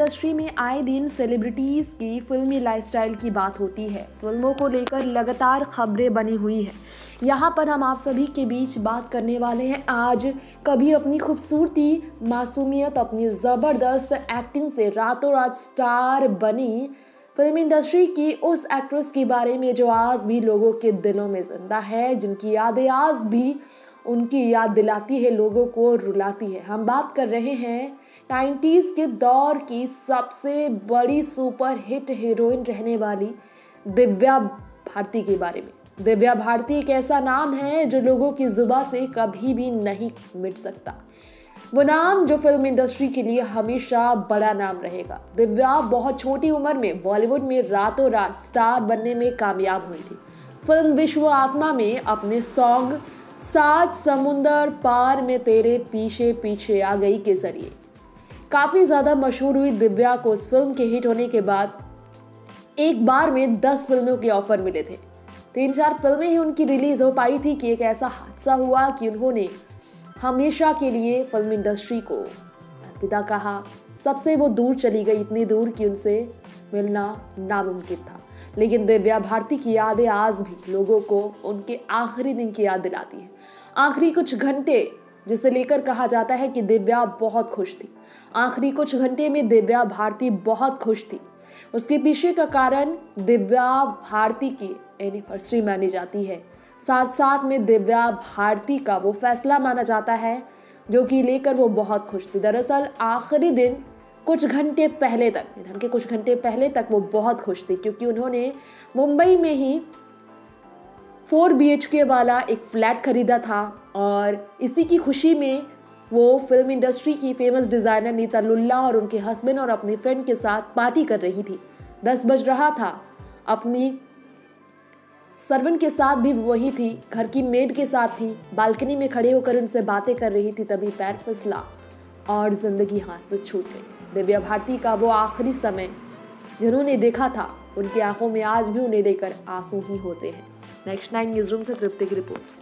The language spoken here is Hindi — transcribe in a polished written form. इंडस्ट्री में आए दिन सेलिब्रिटीज़ की फिल्मी लाइफस्टाइल की बात होती है। फिल्मों को लेकर लगातार खबरें बनी हुई हैं। यहाँ पर हम आप सभी के बीच बात करने वाले हैं आज। कभी अपनी खूबसूरती, मासूमियत, अपनी ज़बरदस्त एक्टिंग से रातों रात स्टार बनी फिल्म इंडस्ट्री की उस एक्ट्रेस के बारे में जो आज भी लोगों के दिलों में जिंदा है, जिनकी यादें आज भी उनकी याद दिलाती है, लोगों को रुलाती है। हम बात कर रहे हैं 90s के दौर की सबसे बड़ी सुपर हिट हीरोइन रहने वाली दिव्या भारती के बारे में। दिव्या भारती एक ऐसा नाम है जो लोगों की जुबान से कभी भी नहीं मिट सकता। वो नाम जो फिल्म इंडस्ट्री के लिए हमेशा बड़ा नाम रहेगा। दिव्या बहुत छोटी उम्र में बॉलीवुड में रातों रात स्टार बनने में कामयाब हुई थी। फिल्म विश्व आत्मा में अपने सॉन्ग सात समुंदर पार में तेरे पीछे पीछे आ गई के जरिए काफ़ी ज़्यादा मशहूर हुई। दिव्या को उस फिल्म के हिट होने के बाद एक बार में 10 फिल्मों के ऑफर मिले थे। 3-4 फिल्में ही उनकी रिलीज़ हो पाई थी कि एक ऐसा हादसा हुआ कि उन्होंने हमेशा के लिए फिल्म इंडस्ट्री को अलविदा कहा। सबसे वो दूर चली गई, इतनी दूर कि उनसे मिलना नामुमकिन था। लेकिन दिव्या भारती की यादें आज भी लोगों को उनके आखिरी दिन की याद दिलाती हैं। आखिरी कुछ घंटे, जिसे लेकर कहा जाता है कि दिव्या बहुत खुश थी। आखिरी कुछ घंटे में दिव्या भारती बहुत खुश थी। उसके पीछे का कारण दिव्या भारती की एनिवर्सरी मानी जाती है। साथ साथ में दिव्या भारती का वो फैसला माना जाता है जो कि लेकर वो बहुत खुश थी। दरअसल आखिरी दिन कुछ घंटे पहले तक, निधन के कुछ घंटे पहले तक वो बहुत खुश थी, क्योंकि उन्होंने मुंबई में ही 4 BHK वाला एक फ्लैट खरीदा था। और इसी की खुशी में वो फिल्म इंडस्ट्री की फेमस डिज़ाइनर नीता लुल्ला और उनके हस्बैंड और अपने फ्रेंड के साथ पार्टी कर रही थी। 10 बज रहा था, अपनी सर्वेंट के साथ भी वही थी, घर की मेड के साथ थी। बालकनी में खड़े होकर उनसे बातें कर रही थी, तभी पैर फिसला और ज़िंदगी हाथ से छूट गई। दिव्या भारती का वो आखिरी समय जिन्होंने देखा था, उनकी आंखों में आज भी उन्हें लेकर आंसू ही होते हैं। नेक्स्ट 9 न्यूज़रूम से तृप्ति की रिपोर्ट।